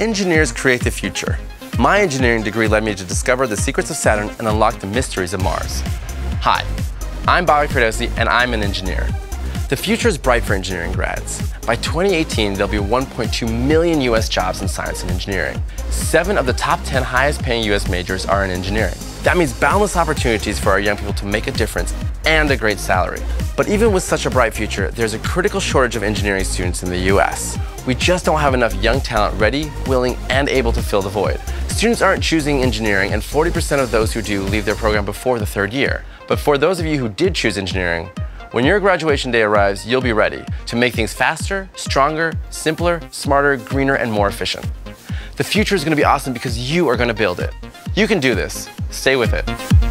Engineers create the future. My engineering degree led me to discover the secrets of Saturn and unlock the mysteries of Mars. Hi, I'm Bobak Ferdowsi and I'm an engineer. The future is bright for engineering grads. By 2018, there'll be 1.2 million US jobs in science and engineering. 7 of the top 10 highest paying US majors are in engineering. That means boundless opportunities for our young people to make a difference and a great salary. But even with such a bright future, there's a critical shortage of engineering students in the US. We just don't have enough young talent ready, willing, and able to fill the void. Students aren't choosing engineering, and 40% of those who do leave their program before the third year. But for those of you who did choose engineering, when your graduation day arrives, you'll be ready to make things faster, stronger, simpler, smarter, greener, and more efficient. The future is going to be awesome because you are going to build it. You can do this. Stay with it.